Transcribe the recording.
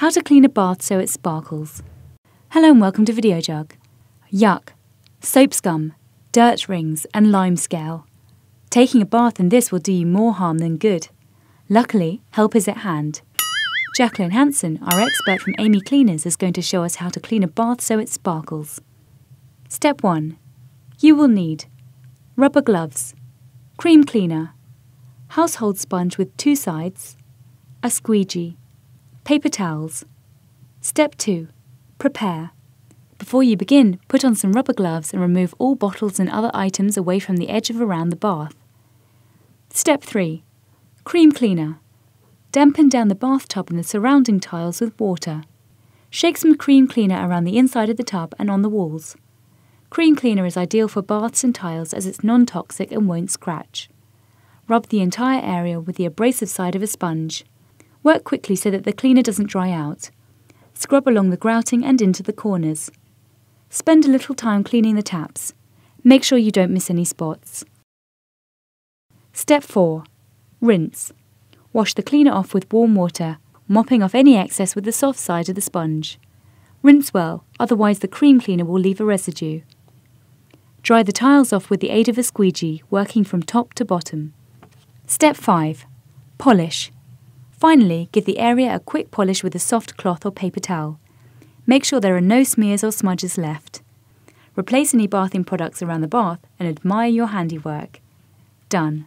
How to clean a bath so it sparkles. Hello and welcome to Videojug. Yuck. Soap scum, dirt rings and lime scale. Taking a bath in this will do you more harm than good. Luckily, help is at hand. Jacqueline Hansen, our expert from Amy Cleaners, is going to show us how to clean a bath so it sparkles. Step 1. You will need rubber gloves, cream cleaner, household sponge with two sides, a squeegee, paper towels. Step 2. Prepare. Before you begin, put on some rubber gloves and remove all bottles and other items away from the edge of around the bath. Step 3. Cream cleaner. Dampen down the bathtub and the surrounding tiles with water. Shake some cream cleaner around the inside of the tub and on the walls. Cream cleaner is ideal for baths and tiles as it's non-toxic and won't scratch. Rub the entire area with the abrasive side of a sponge. Work quickly so that the cleaner doesn't dry out. Scrub along the grouting and into the corners. Spend a little time cleaning the taps. Make sure you don't miss any spots. Step 4. Rinse. Wash the cleaner off with warm water, mopping off any excess with the soft side of the sponge. Rinse well, otherwise the cream cleaner will leave a residue. Dry the tiles off with the aid of a squeegee, working from top to bottom. Step 5. Polish. Finally, give the area a quick polish with a soft cloth or paper towel. Make sure there are no smears or smudges left. Replace any bathing products around the bath and admire your handiwork. Done.